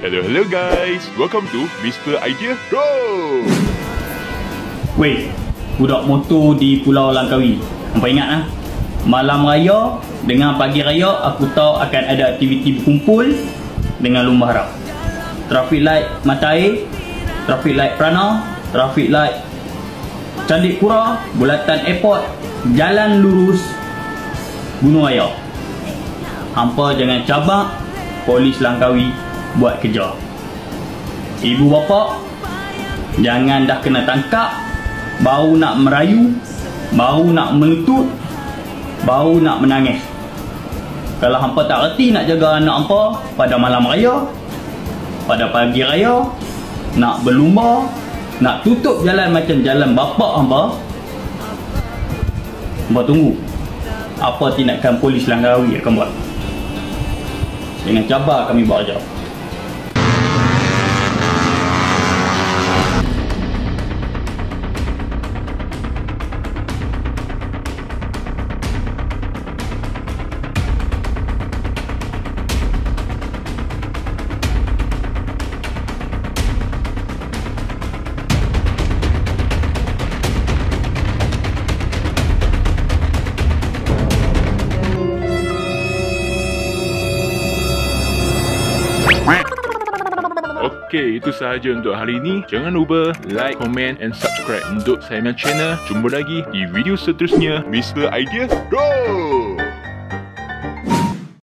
Hello guys, welcome to Mr. Idea Pro. Weh, budak motor di Pulau Langkawi. Hangpa ingat lah, malam raya dengan pagi raya aku tahu akan ada aktiviti berkumpul dengan lumba harap. Traffic light mata air, traffic light Prana, traffic light Candipura, Bulatan Airport, jalan lurus Gunung Raya. Hampa jangan cabak, polis Langkawi buat kerja. Ibu bapa jangan dah kena tangkap baru nak merayu, baru nak melutut, baru nak menangis. Kalau hampa tak reti nak jaga anak hampa pada malam raya, pada pagi raya, nak berlumba, nak tutup jalan macam jalan bapak hampa, hampa tunggu apa tindakan polis Langkawi akan buat. Jangan cabar kami buat kerja. Okay, itu sahaja untuk hari ini. Jangan lupa like, comment and subscribe untuk saya punya channel. Jumpa lagi di video seterusnya. Mr. Idea Pro!